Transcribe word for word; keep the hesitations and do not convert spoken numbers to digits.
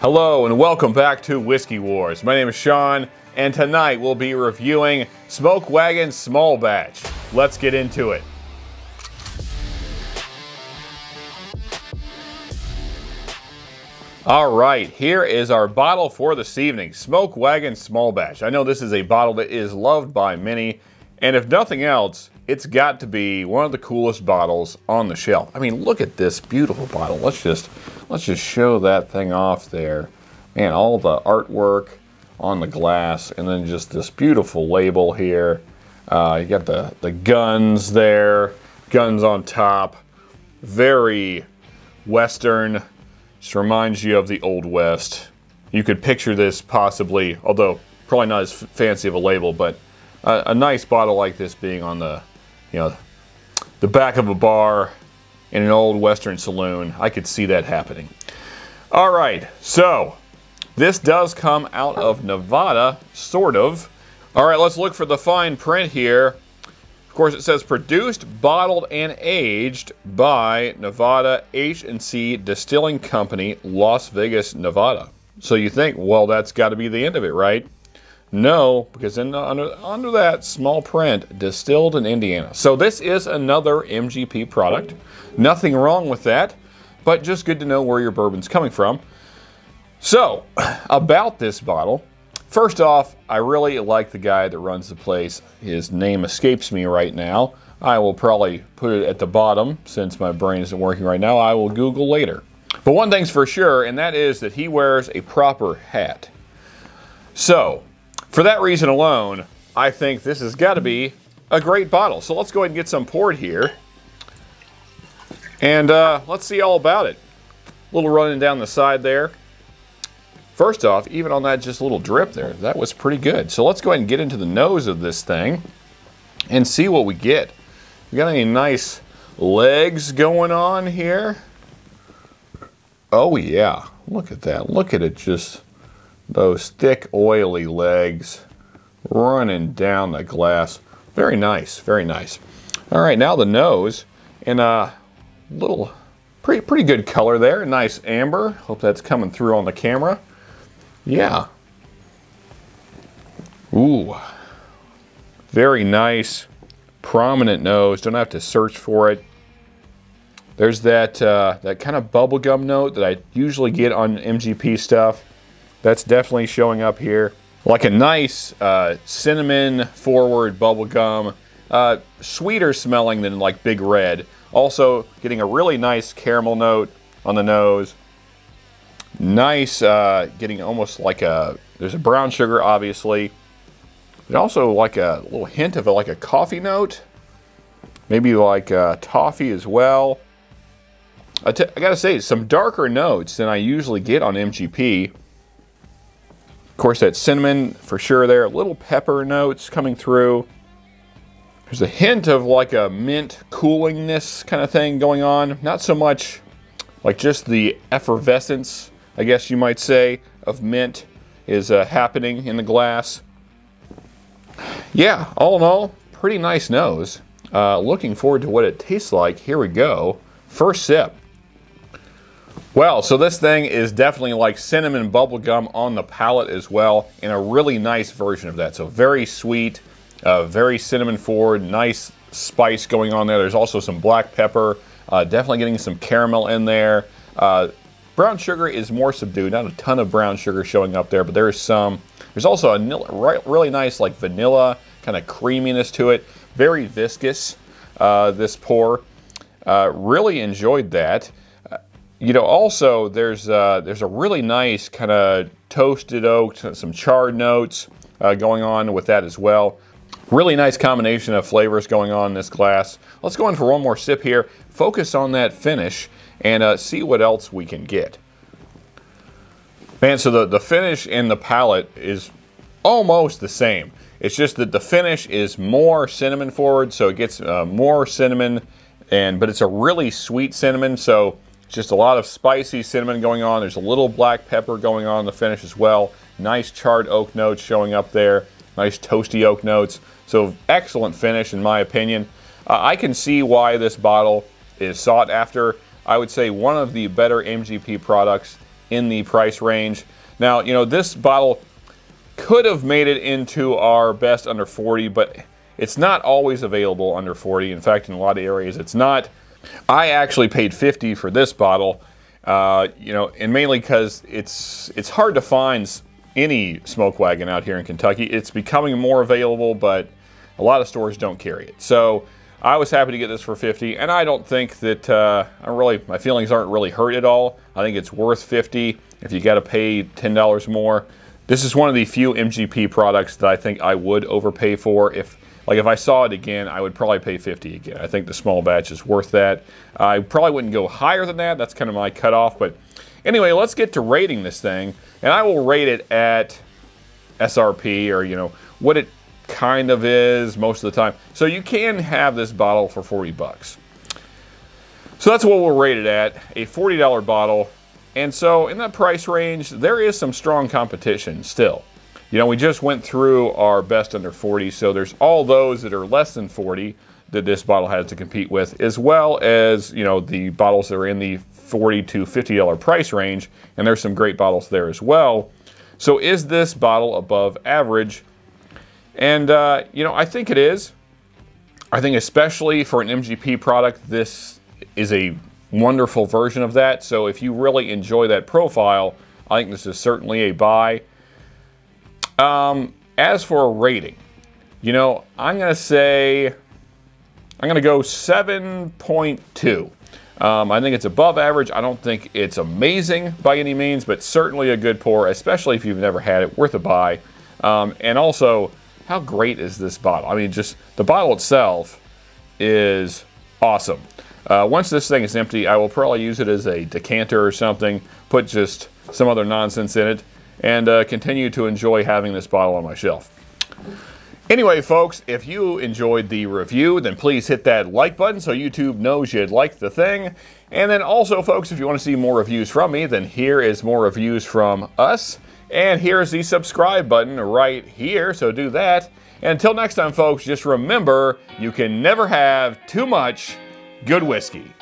Hello and welcome back to Whiskey Wars. My name is Sean, and tonight we'll be reviewing Smoke Wagon Small Batch. Let's get into it. All right, here is our bottle for this evening, Smoke Wagon Small Batch. I know this is a bottle that is loved by many, and if nothing else, it's got to be one of the coolest bottles on the shelf. I mean, look at this beautiful bottle. Let's just, let's just show that thing off there. Man, all the artwork on the glass, and then just this beautiful label here. Uh, you got the, the guns there, guns on top. Very Western. Just reminds you of the Old West. You could picture this possibly, although probably not as fancy of a label, but a, a nice bottle like this being on the, you know, the back of a bar in an old Western saloon. I could see that happening. All right, so this does come out of Nevada, sort of. All right, let's look for the fine print here. Of course, it says produced, bottled, and aged by Nevada H and C Distilling Company, Las Vegas, Nevada. So you think, well, that's got to be the end of it, right? No, because in the, under under that small print, distilled in Indiana. So this is another M G P product. Nothing wrong with that, but just good to know where your bourbon's coming from. So about this bottle. First off, I really like the guy that runs the place. His name escapes me right now. I will probably put it at the bottom since my brain isn't working right now. I will Google later. But one thing's for sure, and that is that he wears a proper hat. So, for that reason alone, I think this has got to be a great bottle. So let's go ahead and get some poured here. And uh, let's see all about it. A little running down the side there. First off, even on that just little drip there, that was pretty good. So let's go ahead and get into the nose of this thing and see what we get. We got any nice legs going on here? Oh yeah, look at that. Look at it, just those thick, oily legs running down the glass. Very nice, very nice. All right, now the nose and a little, pretty, pretty good color there. Nice amber. Hope that's coming through on the camera. Yeah. Ooh. Very nice, prominent nose. Don't have to search for it. There's that uh, that kind of bubblegum note that I usually get on M G P stuff. That's definitely showing up here. Like a nice uh, cinnamon-forward bubblegum. Uh, sweeter smelling than like Big Red. Also getting a really nice caramel note on the nose. Nice, uh, getting almost like a, there's a brown sugar, obviously. And also like a little hint of a, like a coffee note. Maybe like uh, toffee as well. I, t I gotta say, some darker notes than I usually get on M G P. Of course, that cinnamon for sure there. Little pepper notes coming through. There's a hint of like a mint coolingness kind of thing going on. Not so much like just the effervescence, I guess you might say, of mint is uh, happening in the glass. Yeah, all in all, pretty nice nose. Uh, looking forward to what it tastes like. Here we go. First sip. Well, so this thing is definitely like cinnamon bubblegum on the palate as well, and a really nice version of that. So very sweet, uh, very cinnamon forward, nice spice going on there. There's also some black pepper, uh, definitely getting some caramel in there. Uh, Brown sugar is more subdued, not a ton of brown sugar showing up there, but there is some. There's also a really nice like vanilla kind of creaminess to it. Very viscous, uh, this pour. Uh, really enjoyed that. Uh, you know, also there's, uh, there's a really nice kind of toasted oak, some charred notes uh, going on with that as well. Really nice combination of flavors going on in this glass. Let's go in for one more sip here. Focus on that finish and uh, see what else we can get. Man, so the, the finish and the palate is almost the same. It's just that the finish is more cinnamon forward, so it gets uh, more cinnamon, and but it's a really sweet cinnamon, so just a lot of spicy cinnamon going on. There's a little black pepper going on in the finish as well. Nice charred oak notes showing up there. Nice toasty oak notes. So excellent finish in my opinion. Uh, I can see why this bottle is sought after. I would say one of the better M G P products in the price range. Now, you know, this bottle could have made it into our best under forty, but it's not always available under forty. In fact, in a lot of areas it's not. I actually paid fifty for this bottle, uh, you know, and mainly because it's it's hard to find any Smoke Wagon out here in Kentucky. It's becoming more available, but a lot of stores don't carry it. So I was happy to get this for fifty, and I don't think that uh, I really my feelings aren't really hurt at all. I think it's worth fifty if you got to pay ten dollars more. This is one of the few M G P products that I think I would overpay for. If like if I saw it again, I would probably pay fifty again. I think the small batch is worth that. I probably wouldn't go higher than that. That's kind of my cutoff. But anyway, let's get to rating this thing, and I will rate it at S R P, or you know what it kind of is most of the time. So you can have this bottle for forty bucks. So that's what we'll rate it at, a forty dollar bottle. And so in that price range, there is some strong competition still. You know, we just went through our best under forty, so there's all those that are less than forty that this bottle has to compete with, as well as, you know, the bottles that are in the forty to fifty dollar price range, and there's some great bottles there as well. So is this bottle above average? And, uh, you know, I think it is. I think especially for an M G P product, this is a wonderful version of that. So if you really enjoy that profile, I think this is certainly a buy. Um, as for a rating, you know, I'm going to say, I'm going to go seven point two. Um, I think it's above average. I don't think it's amazing by any means, but certainly a good pour, especially if you've never had it, worth a buy. Um, and also, how great is this bottle? I mean, just the bottle itself is awesome. Uh, once this thing is empty, I will probably use it as a decanter or something, put just some other nonsense in it, and uh, continue to enjoy having this bottle on my shelf. Anyway, folks, if you enjoyed the review, then please hit that like button so YouTube knows you liked the thing. And then also, folks, if you want to see more reviews from me, then here is more reviews from us. And here's the subscribe button right here, so do that. And until next time, folks, just remember, you can never have too much good whiskey.